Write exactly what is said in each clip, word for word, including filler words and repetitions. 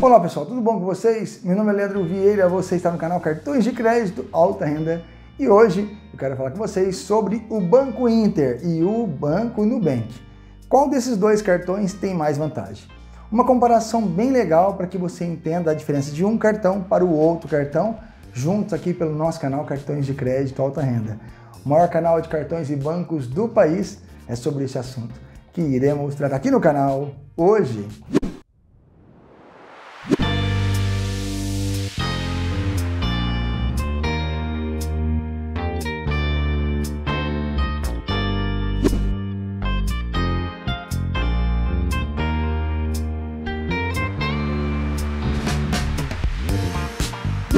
Olá pessoal, tudo bom com vocês? Meu nome é Leandro Vieira, você está no canal Cartões de Crédito Alta Renda e hoje eu quero falar com vocês sobre o Banco Inter e o Banco Nubank. Qual desses dois cartões tem mais vantagem? Uma comparação bem legal para que você entenda a diferença de um cartão para o outro cartão, juntos aqui pelo nosso canal Cartões de Crédito Alta Renda. O maior canal de cartões e bancos do país é sobre esse assunto que iremos tratar aqui no canal hoje.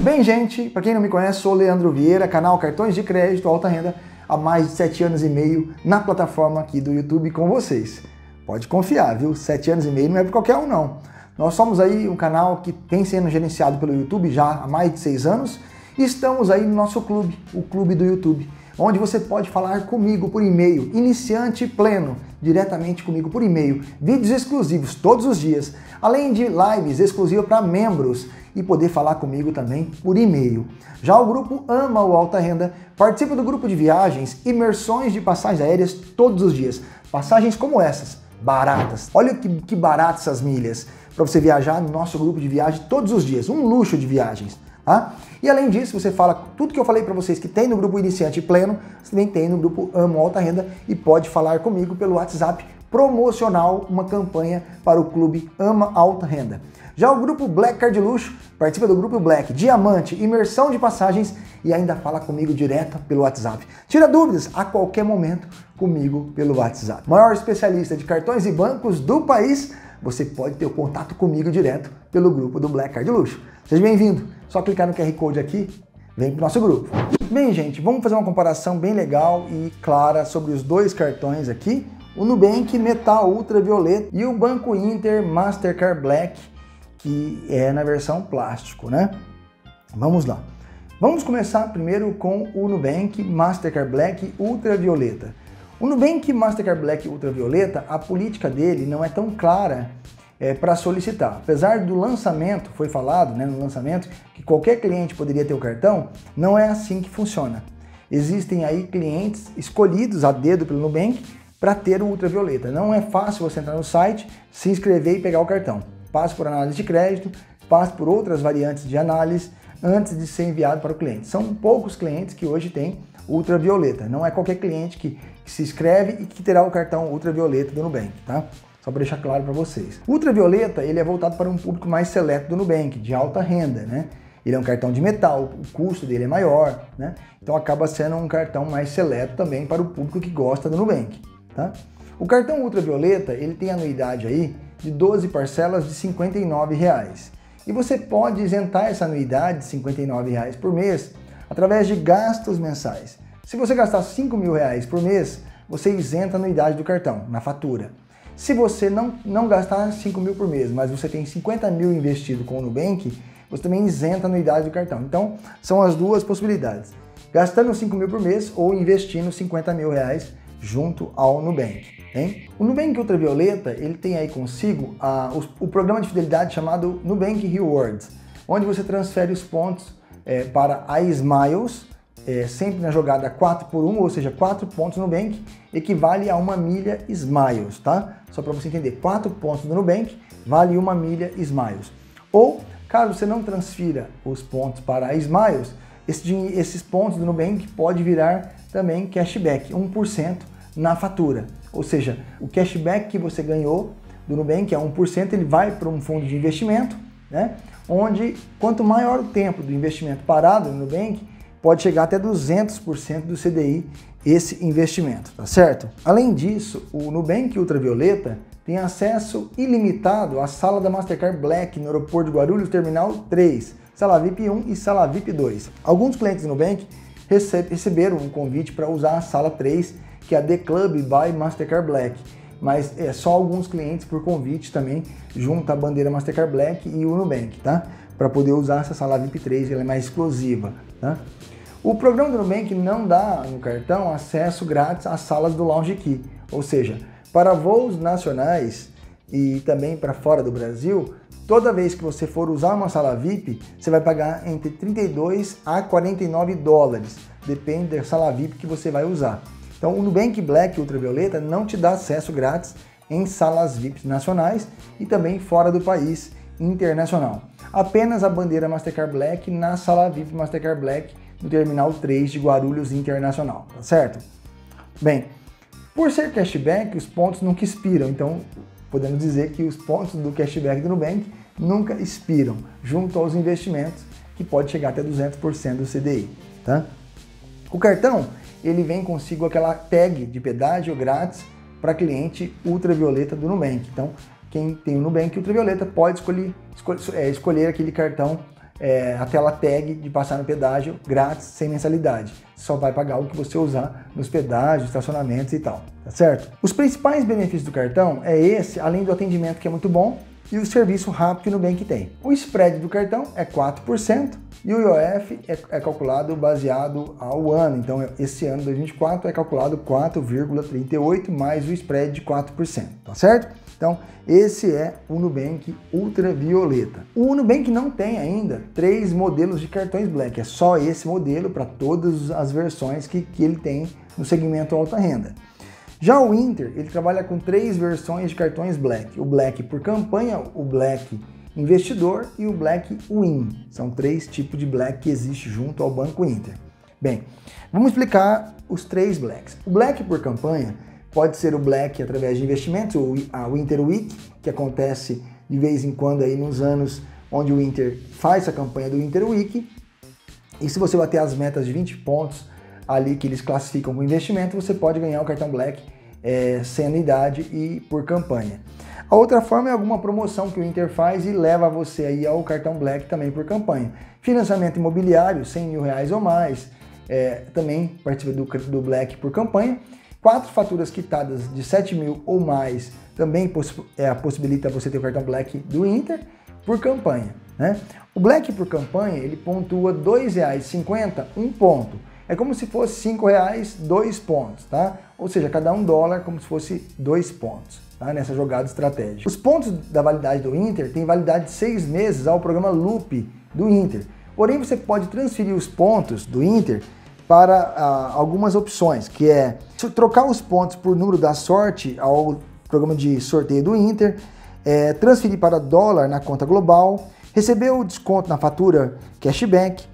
Bem, gente, para quem não me conhece, sou Leandro Vieira, canal Cartões de Crédito Alta Renda, há mais de sete anos e meio na plataforma aqui do YouTube com vocês. Pode confiar, viu? sete anos e meio não é para qualquer um, não. Nós somos aí um canal que tem sendo gerenciado pelo YouTube já há mais de seis anos e estamos aí no nosso clube, o Clube do YouTube, onde você pode falar comigo por e-mail, iniciante pleno, diretamente comigo por e-mail, vídeos exclusivos todos os dias, além de lives exclusivas para membros, e poder falar comigo também por e-mail. Já o grupo ama o Alta Renda, participa do grupo de viagens, imersões de passagens aéreas todos os dias. Passagens como essas, baratas. Olha que, que baratas essas milhas, para você viajar no nosso grupo de viagem todos os dias, um luxo de viagens. Tá? E além disso, você fala tudo que eu falei para vocês que tem no grupo Iniciante Pleno, você também tem no grupo Amo Alta Renda e pode falar comigo pelo WhatsApp promocional, uma campanha para o clube Ama Alta Renda. Já o grupo Black Card Luxo, participa do grupo Black, Diamante, Imersão de Passagens e ainda fala comigo direto pelo WhatsApp. Tira dúvidas a qualquer momento comigo pelo WhatsApp. Maior especialista de cartões e bancos do país, você pode ter o contato comigo direto pelo grupo do Black Card Luxo. Seja bem-vindo, só clicar no Q R Code aqui, vem para o nosso grupo. Bem, gente, vamos fazer uma comparação bem legal e clara sobre os dois cartões aqui, o Nubank Metal Ultravioleta e o Banco Inter Mastercard Black, que é na versão plástico, né? Vamos lá. Vamos começar primeiro com o Nubank Mastercard Black Ultravioleta. O Nubank Mastercard Black Ultravioleta, a política dele não é tão clara é, para solicitar. Apesar do lançamento, foi falado, né, no lançamento, que qualquer cliente poderia ter o cartão, não é assim que funciona. Existem aí clientes escolhidos a dedo pelo Nubank para ter o Ultravioleta. Não é fácil você entrar no site, se inscrever e pegar o cartão. Passa por análise de crédito, passa por outras variantes de análise antes de ser enviado para o cliente. São poucos clientes que hoje têm Ultravioleta. Não é qualquer cliente que, que se inscreve e que terá o cartão Ultravioleta do Nubank, tá? Só para deixar claro para vocês. O Ultravioleta, ele é voltado para um público mais seleto do Nubank, de alta renda, né? Ele é um cartão de metal, o custo dele é maior, né? Então acaba sendo um cartão mais seleto também para o público que gosta do Nubank, tá? O cartão Ultravioleta, ele tem anuidade aí de doze parcelas de cinquenta e nove reais. E você pode isentar essa anuidade de cinquenta e nove reais por mês através de gastos mensais. Se você gastar cinco mil reais por mês, você isenta a anuidade do cartão na fatura. Se você não, não gastar cinco mil por mês, mas você tem cinquenta mil investido com o Nubank, você também isenta a anuidade do cartão. Então, são as duas possibilidades. Gastando cinco mil por mês ou investindo cinquenta mil reais junto ao Nubank. Hein? O Nubank Ultravioleta, ele tem aí consigo a, o, o programa de fidelidade chamado Nubank Rewards, onde você transfere os pontos é, para a Smiles, é, sempre na jogada quatro por um, ou seja, quatro pontos Nubank equivale a uma milha Smiles, tá? Só para você entender, quatro pontos do Nubank vale uma milha Smiles. Ou, caso você não transfira os pontos para a Smiles, esse, esses pontos do Nubank pode virar também cashback, um por cento na fatura. Ou seja, o cashback que você ganhou do Nubank é um por cento, ele vai para um fundo de investimento, né? Onde quanto maior o tempo do investimento parado no Nubank, pode chegar até duzentos por cento do C D I esse investimento, tá certo? Além disso, o Nubank Ultravioleta tem acesso ilimitado à sala da Mastercard Black no aeroporto de Guarulhos, Terminal três, Sala VIP um e Sala VIP dois. Alguns clientes do Nubank receberam um convite para usar a Sala três, que é a The Club by Mastercard Black, mas é só alguns clientes por convite também, junto à bandeira Mastercard Black e o Nubank, tá? Para poder usar essa sala VIP três, ela é mais exclusiva, tá? O programa do Nubank não dá no cartão acesso grátis às salas do Lounge Key, ou seja, para voos nacionais, e também para fora do Brasil, toda vez que você for usar uma sala V I P, você vai pagar entre trinta e dois a quarenta e nove dólares, depende da sala V I P que você vai usar. Então o Nubank Black Ultravioleta não te dá acesso grátis em salas V I Ps nacionais e também fora do país, internacional. Apenas a bandeira Mastercard Black na sala V I P Mastercard Black no Terminal três de Guarulhos Internacional, tá certo? Bem, por ser cashback, os pontos nunca expiram, então podemos dizer que os pontos do cashback do Nubank nunca expiram, junto aos investimentos, que pode chegar até duzentos por cento do C D I, tá? O cartão, ele vem consigo aquela tag de pedágio grátis para cliente ultravioleta do Nubank. Então, quem tem o Nubank Ultravioleta pode escolher, escolher aquele cartão, é, a tela tag de passar no pedágio grátis, sem mensalidade. Só vai pagar o que você usar nos pedágios, estacionamentos e tal, tá certo? Os principais benefícios do cartão é esse, além do atendimento que é muito bom e o serviço rápido que o Nubank tem. O spread do cartão é quatro por cento e o I O F é, é calculado baseado ao ano. Então, esse ano dois mil e vinte e quatro é calculado quatro vírgula trinta e oito mais o spread de quatro por cento, tá certo? Então, esse é o Nubank Ultravioleta. O Nubank não tem ainda três modelos de cartões Black, é só esse modelo para todas as versões que, que ele tem no segmento alta renda. Já o Inter, ele trabalha com três versões de cartões Black, o Black por campanha, o Black Investidor e o Black Win. São três tipos de Black que existe junto ao Banco Inter. Bem, vamos explicar os três Blacks. O Black por campanha pode ser o Black através de investimentos, a Winter Week, que acontece de vez em quando aí nos anos onde o Inter faz a campanha do Winter Week. E se você bater as metas de vinte pontos ali que eles classificam como investimento, você pode ganhar o cartão Black é, sem anuidade e por campanha. A outra forma é alguma promoção que o Inter faz e leva você aí ao cartão Black também por campanha. Financiamento imobiliário, cem mil reais ou mais, é, também participa do, do Black por campanha. Quatro faturas quitadas de sete mil ou mais também é, possibilita você ter o cartão Black do Inter por campanha, né? O Black por campanha, ele pontua dois reais e cinquenta centavos, um ponto. É como se fosse cinco reais, dois pontos, tá? Ou seja, cada um dólar como se fosse dois pontos, tá? Nessa jogada estratégica. Os pontos da validade do Inter têm validade de seis meses ao programa Loop do Inter. Porém, você pode transferir os pontos do Inter para ah, algumas opções, que é trocar os pontos por número da sorte ao programa de sorteio do Inter, é, transferir para dólar na conta global, receber o desconto na fatura cashback,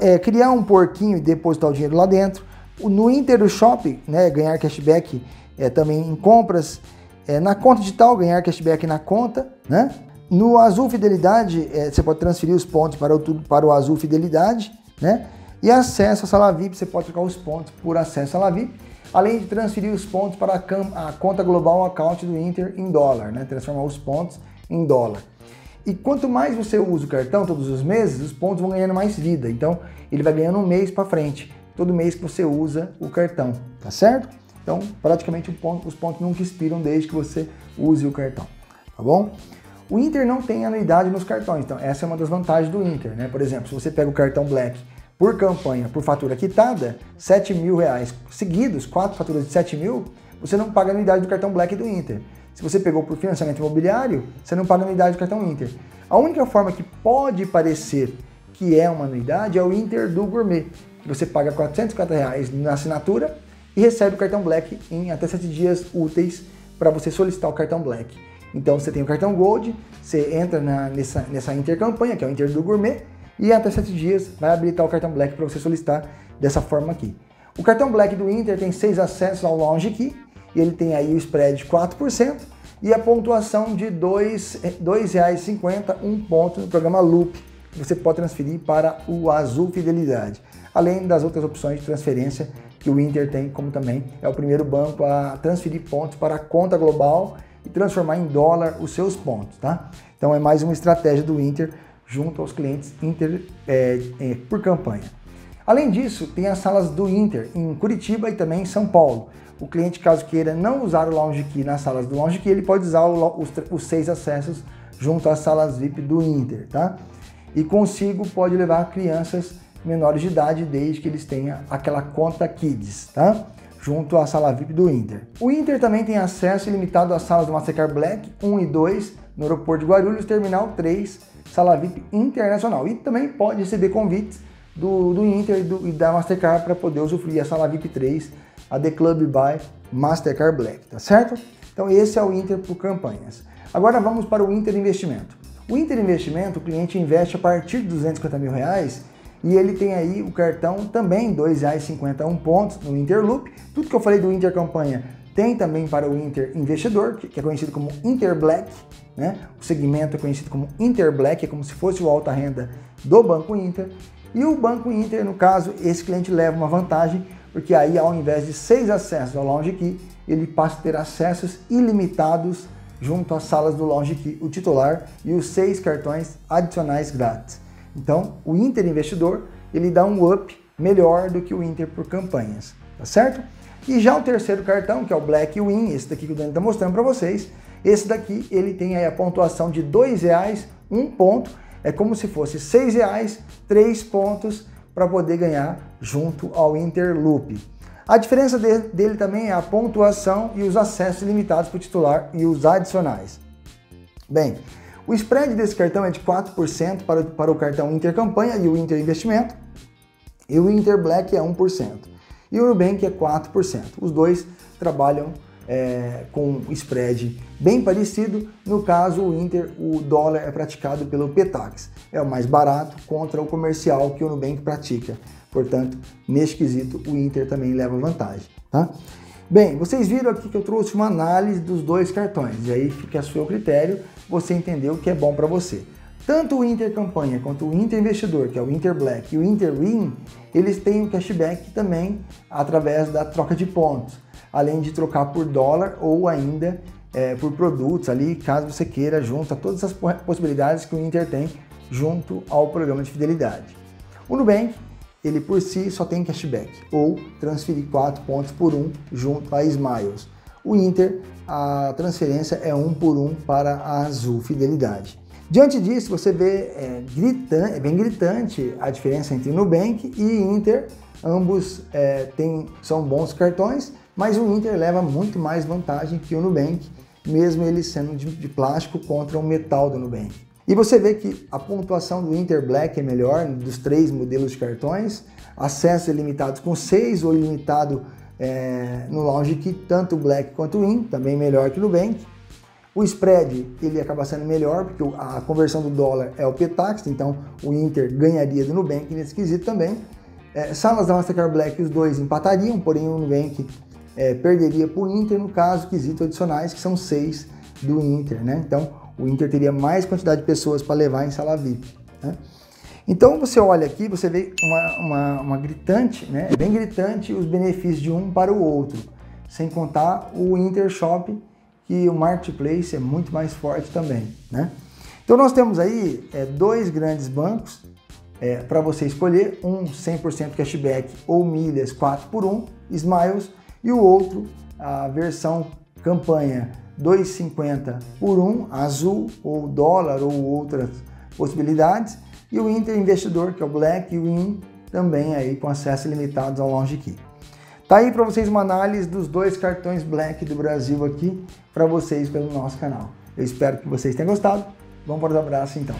é, criar um porquinho e depositar o dinheiro lá dentro, no Inter Shop, né, ganhar cashback é, também em compras, é, na conta digital ganhar cashback na conta, né? No Azul Fidelidade, é, você pode transferir os pontos para o, para o Azul Fidelidade, né? E acesso à sala V I P, você pode trocar os pontos por acesso à sala V I P, além de transferir os pontos para a, a conta global account do Inter em dólar, né? Transformar os pontos em dólar. E quanto mais você usa o cartão todos os meses, os pontos vão ganhando mais vida. Então, ele vai ganhando um mês para frente, todo mês que você usa o cartão, tá certo? Então, praticamente um ponto, os pontos nunca expiram desde que você use o cartão, tá bom? O Inter não tem anuidade nos cartões, então essa é uma das vantagens do Inter, né? Por exemplo, se você pega o cartão Black por campanha, por fatura quitada, sete mil reais seguidos, quatro faturas de sete mil, você não paga a anuidade do cartão Black do Inter. Se você pegou por financiamento imobiliário, você não paga a anuidade do cartão Inter. A única forma que pode parecer que é uma anuidade é o Inter do Gourmet, que você paga quatrocentos e cinquenta reais na assinatura e recebe o cartão Black em até sete dias úteis para você solicitar o cartão Black. Então você tem o cartão Gold, você entra na, nessa, nessa Inter campanha, que é o Inter do Gourmet, e até sete dias vai habilitar o cartão Black para você solicitar dessa forma aqui. O cartão Black do Inter tem seis acessos ao Lounge Key, e ele tem aí o spread de quatro por cento e a pontuação de dois reais e cinquenta centavos, um ponto no programa Loop, que você pode transferir para o Azul Fidelidade, além das outras opções de transferência que o Inter tem, como também é o primeiro banco a transferir pontos para a conta global e transformar em dólar os seus pontos, tá? Então é mais uma estratégia do Inter junto aos clientes Inter é, é, por campanha. Além disso, tem as salas do Inter em Curitiba e também em São Paulo. O cliente, caso queira não usar o Lounge Key nas salas do Lounge Key, ele pode usar o, os, os seis acessos junto às salas V I P do Inter, tá? E consigo pode levar crianças menores de idade desde que eles tenham aquela conta Kids, tá? junto à sala V I P do Inter. O Inter também tem acesso ilimitado às salas do Mastercard Black um e dois, no aeroporto de Guarulhos, Terminal três, sala V I P internacional. E também pode receber convites do, do Inter e, do, e da Mastercard para poder usufruir a sala V I P três, a The Club by Mastercard Black, tá certo? Então esse é o Inter por campanhas. Agora vamos para o Inter Investimento. O Inter Investimento, o cliente investe a partir de duzentos e cinquenta mil reais e ele tem aí o cartão também dois reais e cinquenta e um centavos no Inter Loop. Tudo que eu falei do Inter Campanha tem também para o Inter Investidor, que é conhecido como Inter Black, né? O segmento é conhecido como Inter Black, é como se fosse o alta renda do Banco Inter. E o Banco Inter, no caso, esse cliente leva uma vantagem, porque aí ao invés de seis acessos ao Lounge Key, ele passa a ter acessos ilimitados junto às salas do Lounge Key, o titular, e os seis cartões adicionais grátis. Então, o Inter Investidor, ele dá um up melhor do que o Inter por campanhas, tá certo? E já o terceiro cartão, que é o Black Win, esse daqui que o Dani está mostrando para vocês, esse daqui, ele tem aí a pontuação de dois reais, um ponto, é como se fosse seis reais, três pontos, para poder ganhar junto ao Inter Loop. A diferença de, dele também é a pontuação e os acessos limitados para o titular e os adicionais. Bem, o spread desse cartão é de quatro por cento para, para o cartão Inter Campanha e o Inter Investimento, e o Inter Black é um por cento, e o Nubank é quatro por cento. Os dois trabalham é, com spread bem parecido. No caso, o Inter, o dólar é praticado pelo P T A X, é o mais barato contra o comercial que o Nubank pratica. Portanto, neste quesito, o Inter também leva vantagem, tá? Bem, vocês viram aqui que eu trouxe uma análise dos dois cartões, e aí fica a seu critério você entender o que é bom para você. Tanto o Inter Campanha quanto o Inter Investidor, que é o Inter Black, e o Inter Win, eles têm o cashback também através da troca de pontos, além de trocar por dólar ou ainda é, por produtos ali, caso você queira, junto a todas as possibilidades que o Inter tem junto ao programa de fidelidade. O Nubank, ele por si só tem cashback, ou transferir quatro pontos por um junto a Smiles. O Inter, a transferência é um por um para a Azul Fidelidade. Diante disso, você vê é, gritante, é bem gritante a diferença entre Nubank e Inter. Ambos é, tem, são bons cartões, mas o Inter leva muito mais vantagem que o Nubank, mesmo ele sendo de, de plástico contra o metal do Nubank. E você vê que a pontuação do Inter Black é melhor, dos três modelos de cartões, acesso ilimitado com seis ou ilimitado é, no Lounge Key, tanto o Black quanto o Win, também melhor que o Nubank. O spread, ele acaba sendo melhor, porque a conversão do dólar é o P T A X, então o Inter ganharia do Nubank nesse quesito também. É, salas da Mastercard Black, os dois empatariam, porém o Nubank é, perderia para o Inter, no caso, quesito adicionais, que são seis do Inter, né? Então, o Inter teria mais quantidade de pessoas para levar em sala V I P, né? Então você olha aqui, você vê uma, uma, uma gritante, né? É bem gritante os benefícios de um para o outro, sem contar o Inter Shop, que o Marketplace é muito mais forte também, né? Então nós temos aí é, dois grandes bancos é, para você escolher, um cem por cento cashback ou milhas quatro por um, Smiles, e o outro, a versão campanha dois reais e cinquenta centavos por um, Azul, ou dólar, ou outras possibilidades, e o Inter Investidor, que é o Black, e o Win, também aí com acesso ilimitado ao Lounge Key. Tá aí para vocês uma análise dos dois cartões Black do Brasil aqui, para vocês pelo nosso canal. Eu espero que vocês tenham gostado. Vamos para os abraços então.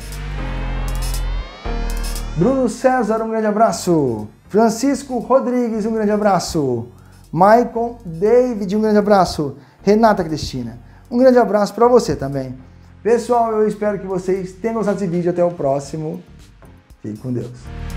Bruno César, um grande abraço. Francisco Rodrigues, um grande abraço. Maicon David, um grande abraço. Renata Cristina, um grande abraço para você também. Pessoal, eu espero que vocês tenham gostado desse vídeo. Até o próximo. Fique com Deus.